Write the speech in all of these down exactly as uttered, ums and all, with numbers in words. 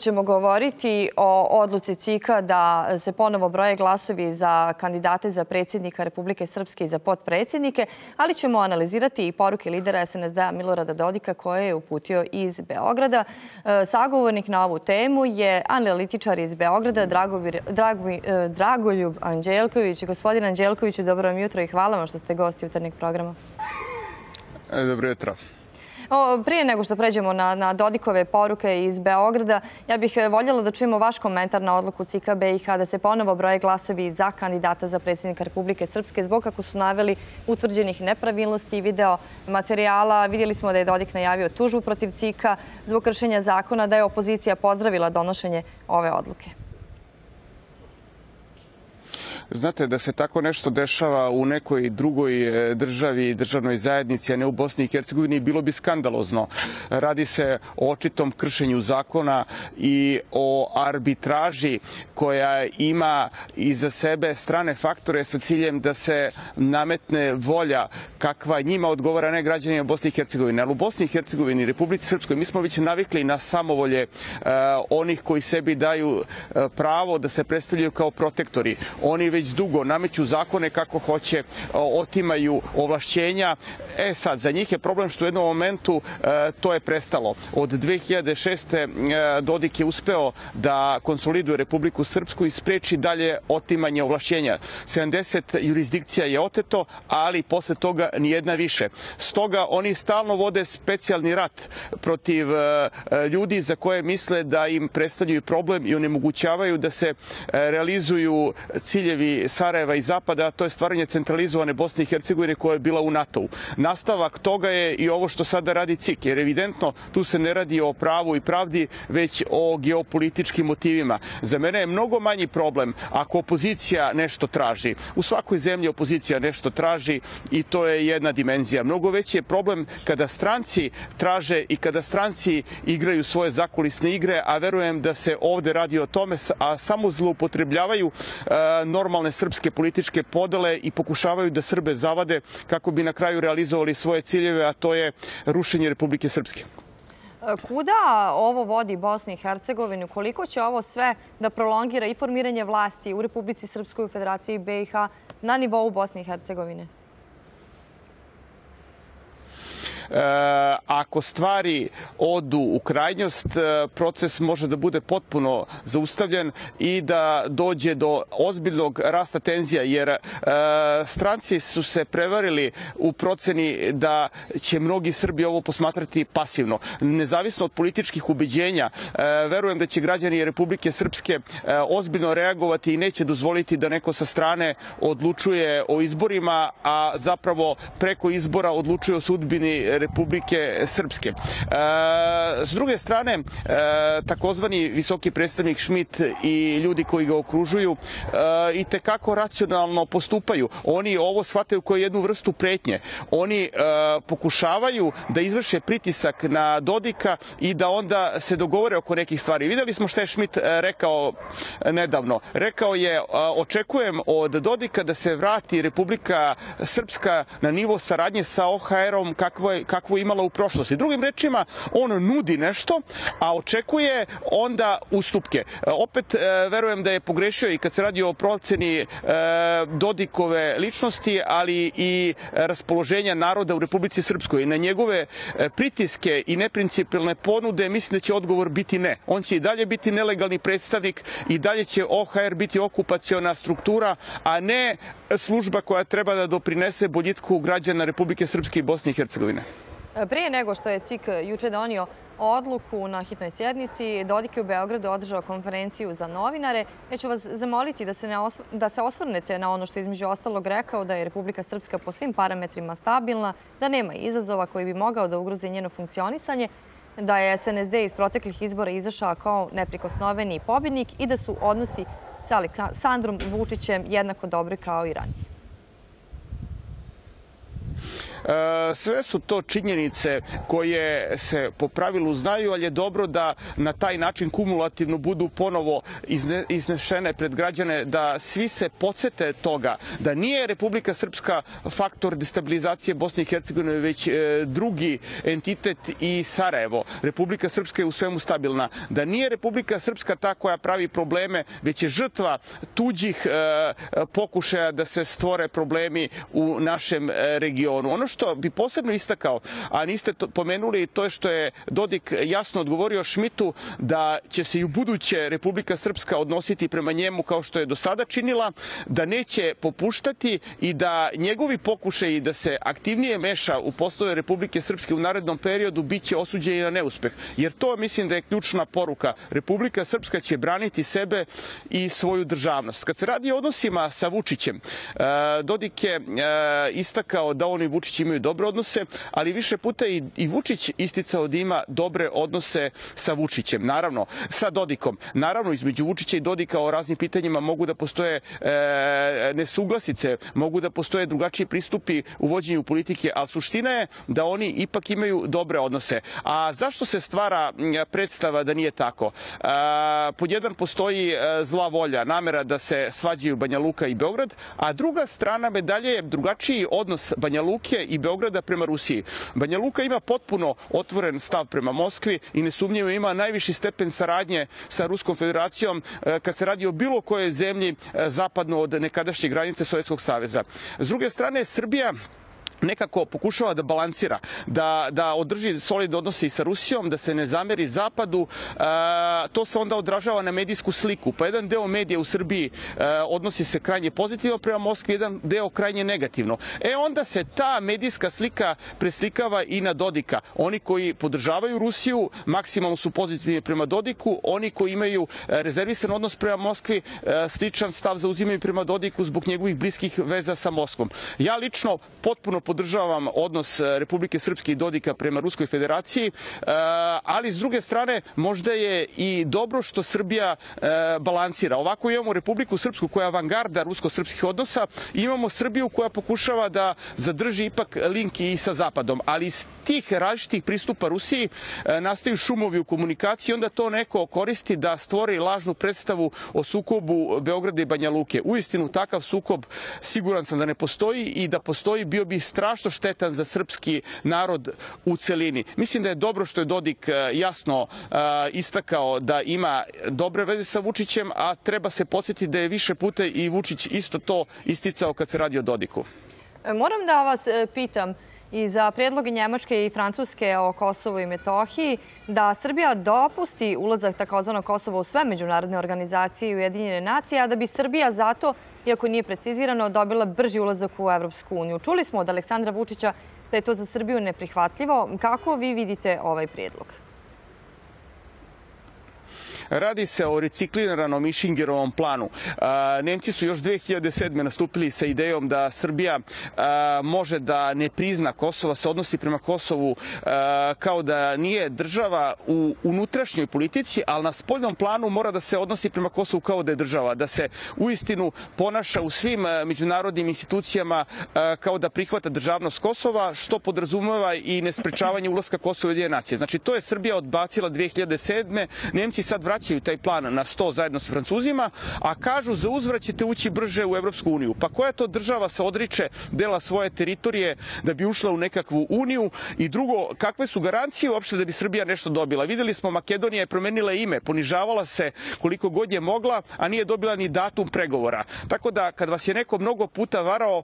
Ćemo govoriti o odluci ce i ka da se ponovo broje glasovi za kandidate za predsjednika Republike Srpske i za potpredsjednike, ali ćemo analizirati i poruke lidera es en es de a Milorada Dodika koje je uputio iz Beograda. Sagovornik na ovu temu je analitičar iz Beograda, Dragoljub Anđelković. Gospodin Anđelkoviću, dobro vam jutro i hvala vam što ste gosti jutarnjeg programa. Dobro jutro. Prije nego što pređemo na Dodikove poruke iz Beograda, ja bih voljela da čujemo vaš komentar na odluku ce i ka be i ha da se ponovo broje glasovi za kandidata za predsjednika Republike Srpske zbog, kako su naveli, utvrđenih nepravilnosti i video materijala. Vidjeli smo da je Dodik najavio tužbu protiv ce i ka zbog kršenja zakona, da je opozicija pozdravila donošenje ove odluke. Znate, da se tako nešto dešava u nekoj drugoj državi i državnoj zajednici, a ne u Bosni i Hercegovini, bilo bi skandalozno. Radi se o očitom kršenju zakona i o arbitraži koja ima iza sebe strane faktore sa ciljem da se nametne volja kakva njima odgovara, ne građanima Bosni i Hercegovine. Ali u Bosni i Hercegovini, Republici Srpskoj, mi smo već navikli na samovolje onih koji sebi daju pravo da se predstavljaju kao protektori. Oni već dugo nameću zakone kako hoće, otimaju ovlašćenja. E sad, za njih je problem što u jednom momentu to je prestalo. Od dve hiljade šeste. Dodik je uspeo da konsoliduje Republiku Srpsku i spreči dalje otimanje ovlašćenja. sedamdeset jurisdikcija je oteto, ali posle toga nijedna više. Stoga oni stalno vode specijalni rat protiv ljudi za koje misle da im predstavljaju problem i onemogućavaju da se realizuju ciljevi Sarajeva i Zapada, to je stvaranje centralizovane Bosne i Hercegovine koja je bila u NATO-u. Nastavak toga je i ovo što sada radi ce i ka, jer evidentno tu se ne radi o pravu i pravdi, već o geopolitičkim motivima. Za mene je mnogo manji problem ako opozicija nešto traži. U svakoj zemlji opozicija nešto traži i to je jedna dimenzija. Mnogo veći je problem kada stranci traže i kada stranci igraju svoje zakulisne igre, a verujem da se ovde radi o tome, a samo zloupotrebljavaju normalno normalne srpske političke podele i pokušavaju da Srbe zavade kako bi na kraju realizovali svoje ciljeve, a to je rušenje Republike Srpske. Kuda ovo vodi Bosnu i Hercegovinu? Koliko će ovo sve da prolongira i formiranje vlasti u Republici Srpskoj, u Federaciji be i ha na nivou Bosne i Hercegovine? Ako stvari odu u krajnjost, proces može da bude potpuno zaustavljen i da dođe do ozbiljnog rasta tenzija, jer stranci su se prevarili u proceni da će mnogi Srbi ovo posmatrati pasivno. Nezavisno od političkih ubeđenja, verujem da će građani Republike Srpske ozbiljno reagovati i neće dozvoliti da neko sa strane odlučuje o izborima, a zapravo preko izbora odlučuje o sudbini Republike Srpske. S druge strane, takozvani visoki predstavnik Šmit i ljudi koji ga okružuju i tekako racionalno postupaju. Oni ovo shvataju kao jednu vrstu pretnje. Oni pokušavaju da izvrše pritisak na Dodika i da onda se dogovore oko nekih stvari. Videli smo što je Šmit rekao nedavno. Rekao je, očekujem od Dodika da se vrati Republika Srpska na nivo saradnje sa o ha er om kakvo je imala u prošlosti. Drugim rečima, on nudi nešto, a očekuje onda ustupke. Opet, verujem da je pogrešio i kad se radi o proceni Dodikove ličnosti, ali i raspoloženja naroda u Republici Srpskoj. Na njegove pritiske i neprincipijalne ponude mislim da će odgovor biti ne. On će i dalje biti nelegalni predstavnik i dalje će o ha er biti okupaciona struktura, a ne služba koja treba da doprinese boljitku građana Republike Srpske i Bosne i Hercegovine. Prije nego što je ce i ka juče donio odluku na hitnoj sjednici, Dodik je u Beogradu održao konferenciju za novinare. Ja ću vas zamoliti da se osvrnete na ono što je između ostalog rekao, da je Republika Srpska po svim parametrima stabilna, da nema izazova koji bi mogao da ugrozi njeno funkcionisanje, da je es en es de iz proteklih izbora izašao kao neprikosnoveni pobjednik i da su odnosi sa Aleksandrom Vučićem jednako dobri kao i ranije. Sve su to činjenice koje se po pravilu znaju, ali je dobro da na taj način kumulativno budu ponovo iznešene pred građane, da svi se podsete toga, da nije Republika Srpska faktor destabilizacije Bosne i Hercegovine, već drugi entitet i Sarajevo. Republika Srpska je u svemu stabilna. Da nije Republika Srpska ta koja pravi probleme, već je žrtva tuđih pokušaja da se stvore problemi u našem regionu. Ono što bi posebno istakao, a niste pomenuli, to je što je Dodik jasno odgovorio Šmitu da će se i u buduće Republika Srpska odnositi prema njemu kao što je do sada činila, da neće popuštati i da njegovi pokušaji da se aktivnije meša u poslove Republike Srpske u narednom periodu biće osuđeni na neuspeh. Jer to mislim da je ključna poruka. Republika Srpska će braniti sebe i svoju državnost. Kad se radi o odnosima sa Vučićem, Dodik je istakao da on i Vučić imaju dobre odnose, ali više puta i Vučić isticao da ima dobre odnose sa Vučićem. Naravno, sa Dodikom. Naravno, između Vučića i Dodika o raznim pitanjima mogu da postoje nesuglasice, mogu da postoje drugačiji pristupi u vođenju politike, ali suština je da oni ipak imaju dobre odnose. A zašto se stvara predstava da nije tako? Pod jedan, postoji zla volja, namera da se svađaju Banja Luka i Beograd, a druga strana medalje je drugačiji odnos Banja Luke i Beograda prema Rusiji. Banja Luka ima potpuno otvoren stav prema Moskvi i nesumnjivo ima najviši stepen saradnje sa Ruskom federacijom kad se radi o bilo kojoj zemlji zapadno od nekadašnje granice Sovjetskog saveza. S druge strane, Srbija nekako pokušava da balansira, da održi solidne odnose i sa Rusijom, da se ne zameri Zapadu. To se onda odražava na medijsku sliku. Pa jedan deo medija u Srbiji odnosi se krajnje pozitivno prema Moskvi, jedan deo krajnje negativno. E onda se ta medijska slika preslikava i na Dodika. Oni koji podržavaju Rusiju maksimalno su pozitivni prema Dodiku, oni koji imaju rezervisan odnos prema Moskvi, sličan stav zauzimaju prema Dodiku zbog njegovih bliskih veza sa Moskvom. Ja lično potpuno podržavam podržavam odnos Republike Srpske i Dodika prema Ruskoj federaciji, ali s druge strane možda je i dobro što Srbija balansira. Ovako imamo Republiku Srpsku koja je avangarda rusko-srpskih odnosa, imamo Srbiju koja pokušava da zadrži ipak link i sa Zapadom, ali iz tih različitih pristupa Rusiji nastaju šumovi u komunikaciji, onda to neko koristi da stvori lažnu predstavu o sukobu Beograda i Banja Luke. Uistinu takav sukob siguran sam da ne postoji i da postoji bio bi strašno strašno štetan za srpski narod u celini. Mislim da je dobro što je Dodik jasno istakao da ima dobre veze sa Vučićem, a treba se podsjetiti da je više puta i Vučić isto to isticao kad se radi o Dodiku. Moram da vas pitam i za prijedloge Njemačke i Francuske o Kosovu i Metohiji da Srbija dopusti ulazak takozvanog Kosova u sve međunarodne organizacije i Ujedinjene nacije, a da bi Srbija zato, iako nije precizirano, dobila brži ulazak u Evropsku uniju. Čuli smo od Aleksandra Vučića da je to za Srbiju neprihvatljivo. Kako vi vidite ovaj prijedlog? Radi se o recikliranom Išingerovom planu. Nemci su još dve hiljade sedme. nastupili sa idejom da Srbija može da ne prizna Kosova, se odnosi prema Kosovu kao da nije država u unutrašnjoj politici, ali na spoljnom planu mora da se odnosi prema Kosovu kao da je država, da se uistinu ponaša u svim međunarodnim institucijama kao da prihvata državnost Kosova, što podrazumeva i nesprečavanje ulaska Kosova u Ujedinjene nacije. Znači, to je Srbija odbacila dve hiljade sedme. Nemci sad vraćaju taj plan na sto zajedno s Francuzima, a kažu za uzvrat ćete ući brže u Evropsku uniju. Pa koja to država se odriče dela svoje teritorije da bi ušla u nekakvu uniju? I drugo, kakve su garancije uopšte da bi Srbija nešto dobila? Videli smo, Makedonija je promenila ime, ponižavala se koliko god je mogla, a nije dobila ni datum pregovora. Tako da, kad vas je neko mnogo puta varao,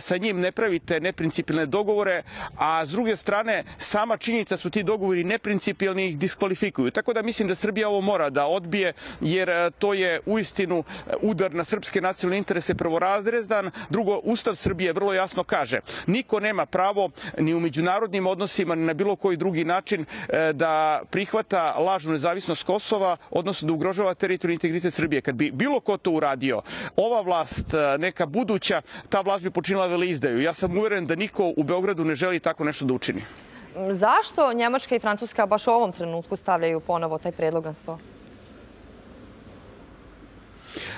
sa njim ne pravite neprincipijalne dogovore, a s druge strane, sama činjenica su ti dogovori neprincipijalni ih diskvalifikuju. Tako da mislim da Srbija ovo mora da odbije, jer to je uistinu udar na srpske nacionalne interese prvorazredan. Drugo, Ustav Srbije vrlo jasno kaže, niko nema pravo ni u međunarodnim odnosima ni na bilo koji drugi način da prihvata lažnu nezavisnost Kosova, odnosno da ugrožava teritorijalni integritet Srbije. Kad bi bilo ko to uradio, ova vlast, neka buduća, ta vlast bi počinila veleizdaju. Ja sam uveren da niko u Beogradu ne želi tako nešto da učini. Zašto Njemačka i Francuska baš u ovom trenutku stavljaju ponovo taj predlog na sto?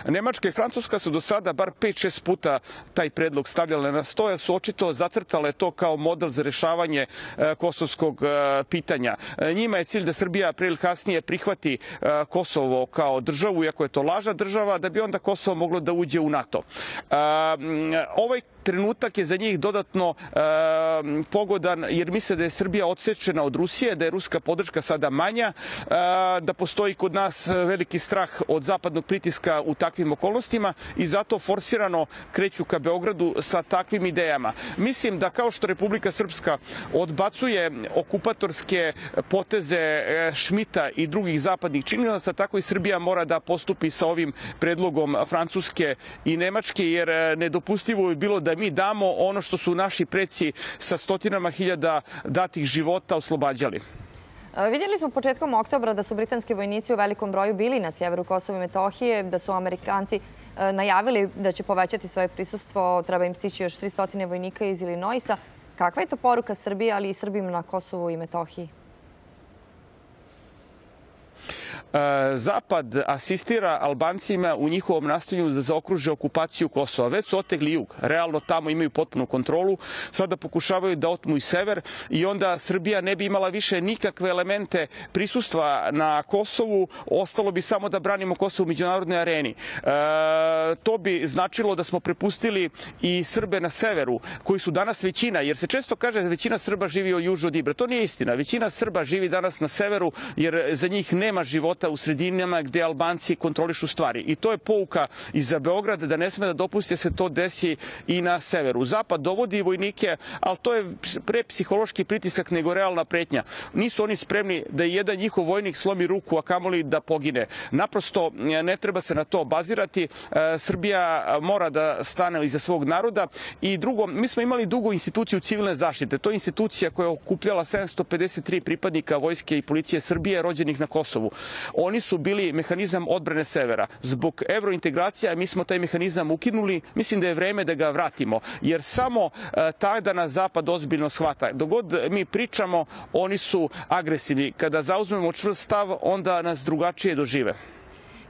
Nemačka i Francuska su do sada bar pet šest puta taj predlog stavljale na sto, jer su očito zacrtale to kao model za rešavanje kosovskog pitanja. Njima je cilj da Srbija pre ili kasnije prihvati Kosovo kao državu, iako je to lažna država, da bi onda Kosovo moglo da uđe u NATO. Ovaj trenutak je za njih dodatno pogodan, jer misle da je Srbija odsečena od Rusije, da je ruska podrška sada manja, da postoji kod nas veliki strah od zapadnog pritiska u takvim okolnostima i zato forsirano kreću ka Beogradu sa takvim idejama. Mislim da kao što Republika Srpska odbacuje okupatorske poteze Šmita i drugih zapadnih činilaca, tako i Srbija mora da postupi sa ovim predlogom Francuske i Nemačke, jer nedopustivo je bilo da mi damo ono što su naši preci sa stotinama hiljada datih života oslobađali. Vidjeli smo početkom oktobra da su britanski vojnici u velikom broju bili na sjeveru Kosova i Metohije, da su Amerikanci najavili da će povećati svoje prisustvo, treba im stići još tri stotine vojnika iz Ilinoisa. Kakva je to poruka Srbiji, ali i Srbima na Kosovu i Metohiji? Zapad asistira Albancima u njihovom nastojanju da zaokruže okupaciju Kosova. Već su otegli jug. Realno tamo imaju potpunu kontrolu. Sada pokušavaju da otmu i sever i onda Srbija ne bi imala više nikakve elemente prisustva na Kosovu. Ostalo bi samo da branimo Kosovo u međunarodnoj areni. To bi značilo da smo prepustili i Srbe na severu, koji su danas većina, jer se često kaže da većina Srba živi južno od Ibra. To nije istina. Većina Srba živi danas na severu, jer za njih nema života u sredinama gdje Albanci kontrolišu stvari. I to je pouka i za Beograd da ne sme da dopusti da se to desi i na severu. Zapad dovodi vojnike, ali to je pre psihološki pritisak nego realna pretnja. Nisu oni spremni da jedan njihov vojnik slomi ruku, a kamoli da pogine. Naprosto ne treba se na to bazirati. Srbija mora da stane iza svog naroda. I drugo, mi smo imali dugo instituciju civilne zaštite. To je institucija koja je okupljala sedamsto pedeset tri pripadnika vojske i policije Srbije rođenih na Kosovu. Oni su bili mehanizam odbrane severa. Zbog evrointegracija mi smo taj mehanizam ukinuli. Mislim da je vreme da ga vratimo, jer samo tada nas Zapad ozbiljno shvata. Dok god mi pričamo, oni su agresivni. Kada zauzmemo čvrst stav, onda nas drugačije dožive.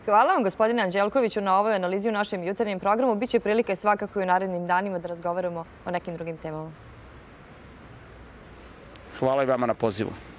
Hvala vam, gospodine Anđelkoviću, na ovoj analizi u našem jutarnjem programu. Biće prilike svakako i u narednim danima da razgovaramo o nekim drugim temama. Hvala i vama na pozivu.